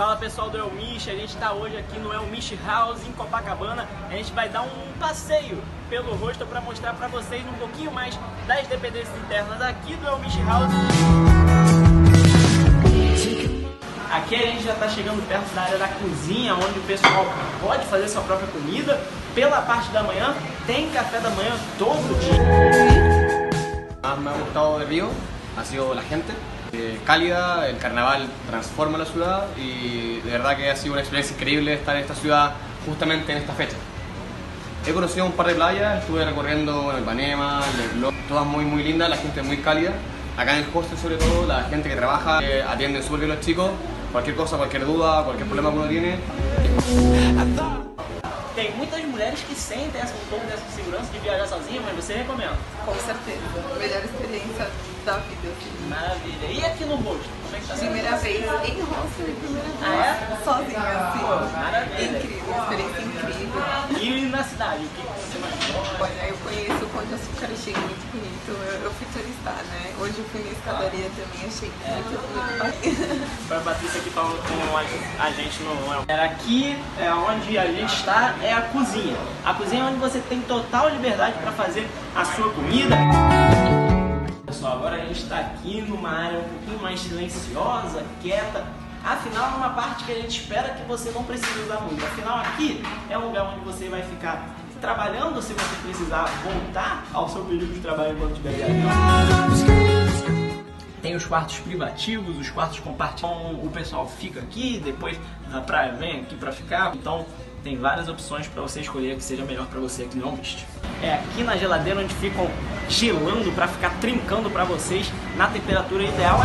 Fala pessoal do El Misti, a gente está hoje aqui no El Misti House em Copacabana. A gente vai dar um passeio pelo rosto para mostrar para vocês um pouquinho mais das dependências internas aqui do El Misti House. Aqui a gente já está chegando perto da área da cozinha, onde o pessoal pode fazer sua própria comida. Pela parte da manhã, tem café da manhã todo dia. Me ha gustado el río, ha sido la gente. Cálida, el carnaval transforma la ciudad y de verdad que ha sido una experiencia increíble estar en esta ciudad justamente en esta fecha. He conocido un par de playas, estuve recorriendo el Ipanema, todas muy lindas, la gente muy cálida. Acá en el hostel sobre todo, la gente que trabaja, atiende súper bien los chicos, cualquier cosa, cualquier duda, cualquier problema que uno tiene. Tem muitas mulheres que sentem um pouco dessa segurança de viajar sozinha, mas você recomenda? Com certeza. Melhor experiência da vida. Maravilha. E aqui no rosto? Como é que tá? Primeira vez em rosto e primeira vez sozinha. Assim. Pô, maravilha. Incrível, experiência incrível. E na cidade, o que você mais gosta? Olha, eu conheço o Pão de Açúcar, achei muito bonito. Eu fui turista, né? Hoje eu fui na escadaria também, achei muito bonito. Foi a Patrícia que falou com a gente no... Era aqui é onde a gente está. É a cozinha. A cozinha é onde você tem total liberdade para fazer a sua comida. Pessoal, agora a gente está aqui numa área um pouquinho mais silenciosa, quieta. Afinal, é uma parte que a gente espera que você não precise usar muito. Afinal, aqui é um lugar onde você vai ficar trabalhando se você precisar voltar ao seu período de trabalho enquanto estiver viajando. Tem os quartos privativos, os quartos compartilhados. O pessoal fica aqui, depois na praia vem aqui para ficar. Então tem várias opções para você escolher a que seja melhor para você aqui no El Misti. É aqui na geladeira onde ficam gelando para ficar trincando para vocês na temperatura ideal.